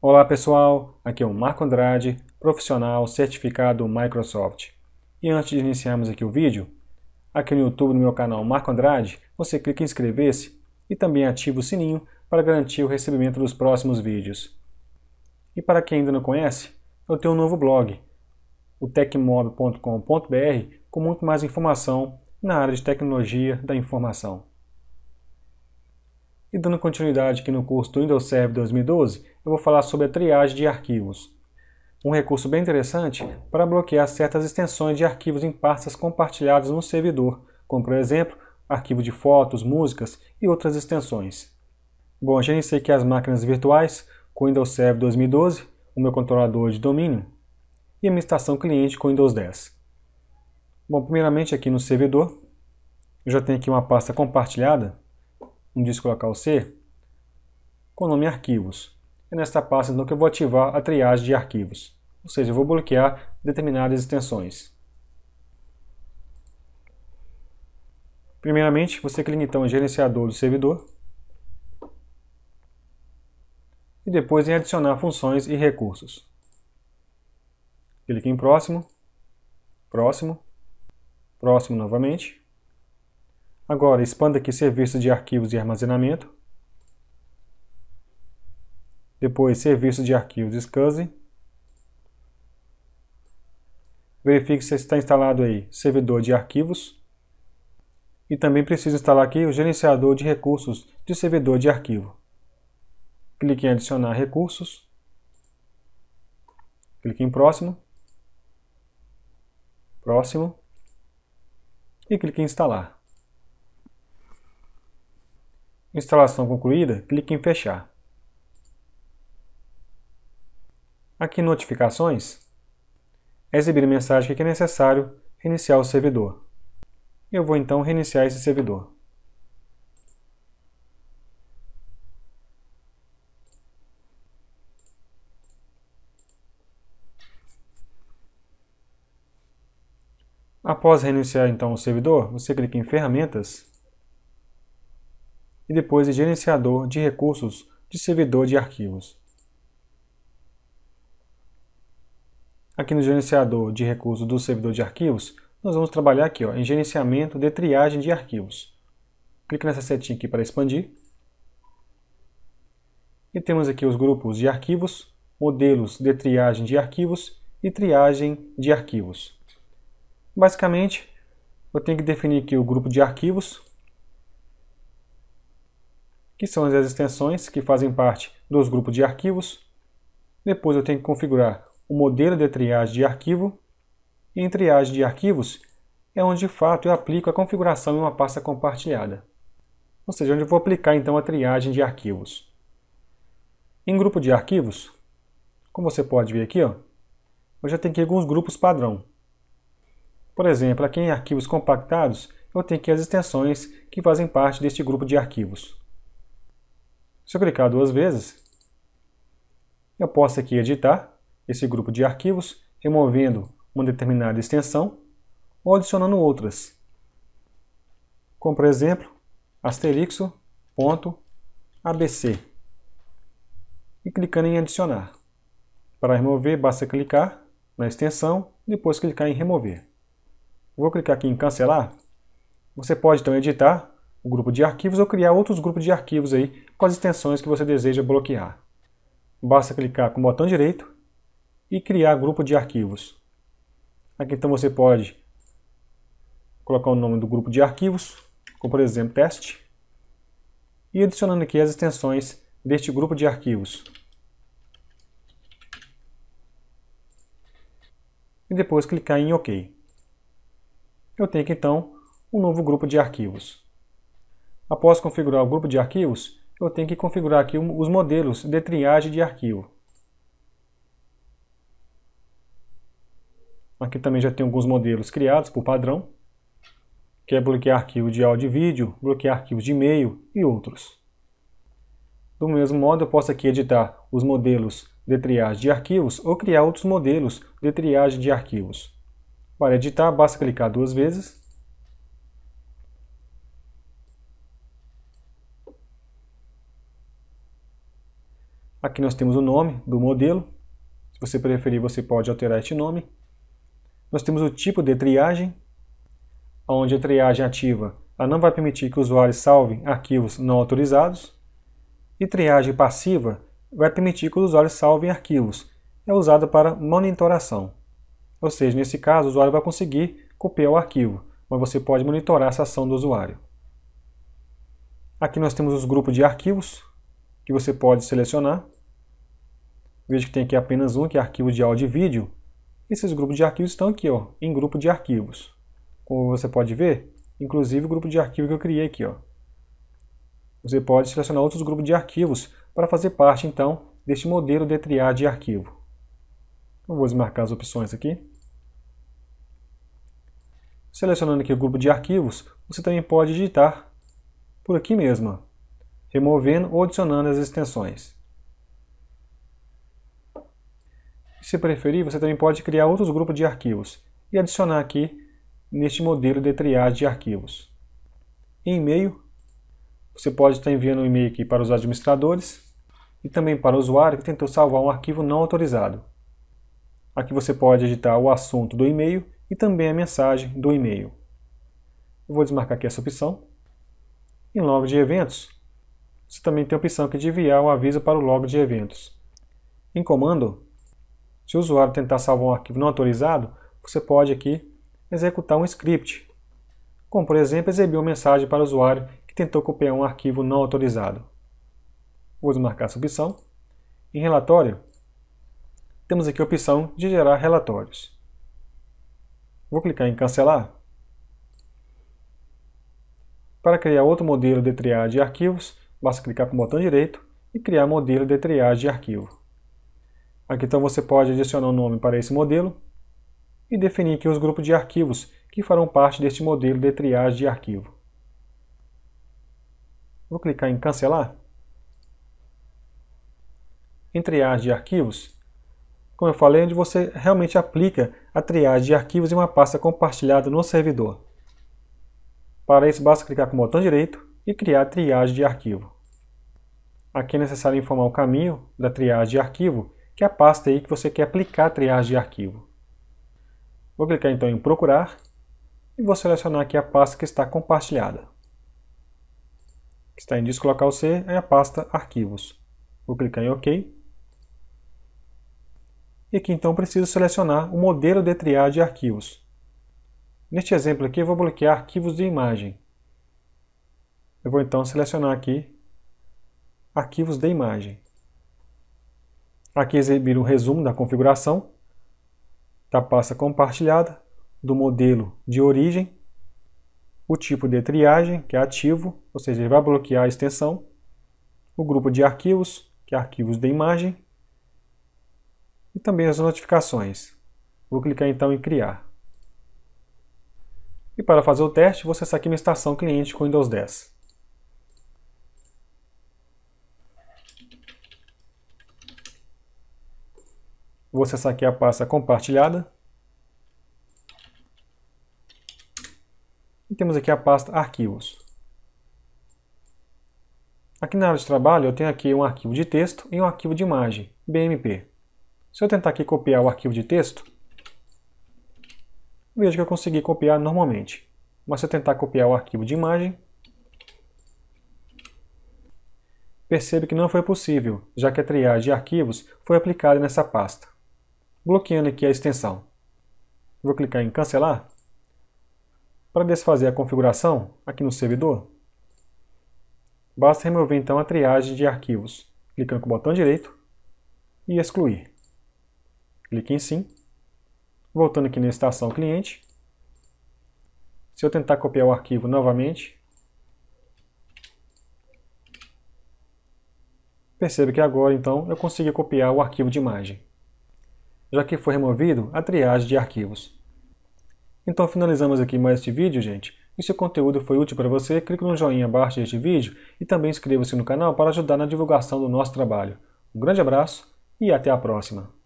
Olá pessoal, aqui é o Marco Andrade, profissional certificado Microsoft. E antes de iniciarmos aqui o vídeo, aqui no YouTube, no meu canal Marco Andrade, você clica em inscrever-se e também ativa o sininho para garantir o recebimento dos próximos vídeos. E para quem ainda não conhece, eu tenho um novo blog, o techmob.com.br, com muito mais informação na área de tecnologia da informação. E dando continuidade aqui no curso do Windows Server 2012, eu vou falar sobre a triagem de arquivos. Um recurso bem interessante para bloquear certas extensões de arquivos em pastas compartilhadas no servidor, como por exemplo, arquivo de fotos, músicas e outras extensões. Bom, já iniciei aqui as máquinas virtuais com o Windows Server 2012, o meu controlador de domínio, e a minha estação cliente com o Windows 10. Bom, primeiramente aqui no servidor, eu já tenho aqui uma pasta compartilhada, um disco local C, com o nome Arquivos. É nesta pasta então, que eu vou ativar a triagem de arquivos, ou seja, eu vou bloquear determinadas extensões. Primeiramente, você clica então em Gerenciador do servidor e depois em Adicionar funções e recursos. Clique em Próximo, Próximo, Próximo novamente. Agora, expanda aqui Serviço de Arquivos e Armazenamento. Depois, Serviço de Arquivos SCAN. Verifique se está instalado aí Servidor de Arquivos. E também preciso instalar aqui o Gerenciador de Recursos de Servidor de Arquivo. Clique em Adicionar Recursos. Clique em Próximo. Próximo. E clique em Instalar. Instalação concluída, clique em Fechar. Aqui em Notificações, exibir a mensagem que é necessário reiniciar o servidor. Eu vou então reiniciar esse servidor. Após reiniciar então o servidor, você clica em Ferramentas e depois em Gerenciador de Recursos de Servidor de Arquivos. Aqui no Gerenciador de Recursos do Servidor de Arquivos, nós vamos trabalhar aqui ó, em Gerenciamento de Triagem de Arquivos. Clique nessa setinha aqui para expandir. E temos aqui os grupos de arquivos, modelos de triagem de arquivos e triagem de arquivos. Basicamente, eu tenho que definir aqui o grupo de arquivos, que são as extensões que fazem parte dos grupos de arquivos. Depois eu tenho que configurar o modelo de triagem de arquivo. E em triagem de arquivos é onde de fato eu aplico a configuração em uma pasta compartilhada. Ou seja, onde eu vou aplicar então a triagem de arquivos. Em grupo de arquivos, como você pode ver aqui, ó, eu já tenho aqui alguns grupos padrão. Por exemplo, aqui em arquivos compactados, eu tenho aqui as extensões que fazem parte deste grupo de arquivos. Se eu clicar duas vezes, eu posso aqui editar esse grupo de arquivos, removendo uma determinada extensão ou adicionando outras. Como por exemplo, *.abc. E clicando em adicionar. Para remover, basta clicar na extensão, depois clicar em remover. Vou clicar aqui em cancelar. Você pode então editar o grupo de arquivos ou criar outros grupos de arquivos aí com as extensões que você deseja bloquear. Basta clicar com o botão direito e criar grupo de arquivos. Aqui então você pode colocar o nome do grupo de arquivos, como por exemplo teste, e adicionando aqui as extensões deste grupo de arquivos. E depois clicar em OK. Eu tenho aqui então um novo grupo de arquivos. Após configurar o grupo de arquivos, eu tenho que configurar aqui os modelos de triagem de arquivo. Aqui também já tem alguns modelos criados por padrão, que é bloquear arquivo de áudio e vídeo, bloquear arquivos de e-mail e outros. Do mesmo modo, eu posso aqui editar os modelos de triagem de arquivos ou criar outros modelos de triagem de arquivos. Para editar, basta clicar duas vezes. Aqui nós temos o nome do modelo. Se você preferir, você pode alterar este nome. Nós temos o tipo de triagem, onde a triagem ativa ela não vai permitir que o usuário salve arquivos não autorizados. E triagem passiva vai permitir que os usuários salvem arquivos. É usada para monitoração. Ou seja, nesse caso, o usuário vai conseguir copiar o arquivo, mas você pode monitorar essa ação do usuário. Aqui nós temos os grupos de arquivos, que você pode selecionar. Veja que tem aqui apenas um, que é arquivo de áudio e vídeo. Esses grupos de arquivos estão aqui, ó, em grupo de arquivos. Como você pode ver, inclusive o grupo de arquivo que eu criei aqui, ó. Você pode selecionar outros grupos de arquivos para fazer parte, então, deste modelo de triagem de arquivo. Eu vou desmarcar as opções aqui. Selecionando aqui o grupo de arquivos, você também pode digitar por aqui mesmo, removendo ou adicionando as extensões. Se preferir, você também pode criar outros grupos de arquivos e adicionar aqui neste modelo de triagem de arquivos. Em e-mail, você pode estar enviando um e-mail aqui para os administradores e também para o usuário que tentou salvar um arquivo não autorizado. Aqui você pode editar o assunto do e-mail e também a mensagem do e-mail. Eu vou desmarcar aqui essa opção. Em logo de eventos, você também tem a opção aqui de enviar um aviso para o logo de eventos. Em comando, se o usuário tentar salvar um arquivo não autorizado, você pode aqui executar um script, como por exemplo, exibir uma mensagem para o usuário que tentou copiar um arquivo não autorizado. Vou desmarcar essa opção. Em relatório, temos aqui a opção de gerar relatórios. Vou clicar em cancelar. Para criar outro modelo de triagem de arquivos, basta clicar com o botão direito e criar modelo de triagem de arquivo. Aqui então você pode adicionar um nome para esse modelo e definir aqui os grupos de arquivos que farão parte deste modelo de triagem de arquivo. Vou clicar em cancelar. Em triagem de arquivos, como eu falei, onde você realmente aplica a triagem de arquivos em uma pasta compartilhada no servidor. Para isso basta clicar com o botão direito e criar a triagem de arquivo. Aqui é necessário informar o caminho da triagem de arquivo, que é a pasta aí que você quer aplicar a triagem de arquivo. Vou clicar então em procurar e vou selecionar aqui a pasta que está compartilhada. Que está em disco local C, é a pasta arquivos. Vou clicar em OK. E aqui então preciso selecionar o modelo de triagem de arquivos. Neste exemplo aqui eu vou bloquear arquivos de imagem. Eu vou então selecionar aqui arquivos de imagem. Aqui exibir um resumo da configuração da pasta compartilhada, do modelo de origem, o tipo de triagem, que é ativo, ou seja, ele vai bloquear a extensão, o grupo de arquivos, que é arquivos de imagem, e também as notificações. Vou clicar então em criar. E para fazer o teste, vou acessar aqui minha estação cliente com Windows 10. Vou acessar aqui a pasta compartilhada. E temos aqui a pasta arquivos. Aqui na área de trabalho eu tenho aqui um arquivo de texto e um arquivo de imagem, BMP. Se eu tentar aqui copiar o arquivo de texto, vejo que eu consegui copiar normalmente. Mas se eu tentar copiar o arquivo de imagem, percebo que não foi possível, já que a triagem de arquivos foi aplicada nessa pasta. Bloqueando aqui a extensão. Vou clicar em cancelar. Para desfazer a configuração, aqui no servidor, basta remover então a triagem de arquivos, clicando com o botão direito e excluir. Clique em sim. Voltando aqui na estação cliente, se eu tentar copiar o arquivo novamente, perceba que agora então eu consegui copiar o arquivo de imagem, já que foi removido a triagem de arquivos. Então finalizamos aqui mais este vídeo, gente. E se o conteúdo foi útil para você, clique no joinha abaixo deste vídeo e também inscreva-se no canal para ajudar na divulgação do nosso trabalho. Um grande abraço e até a próxima!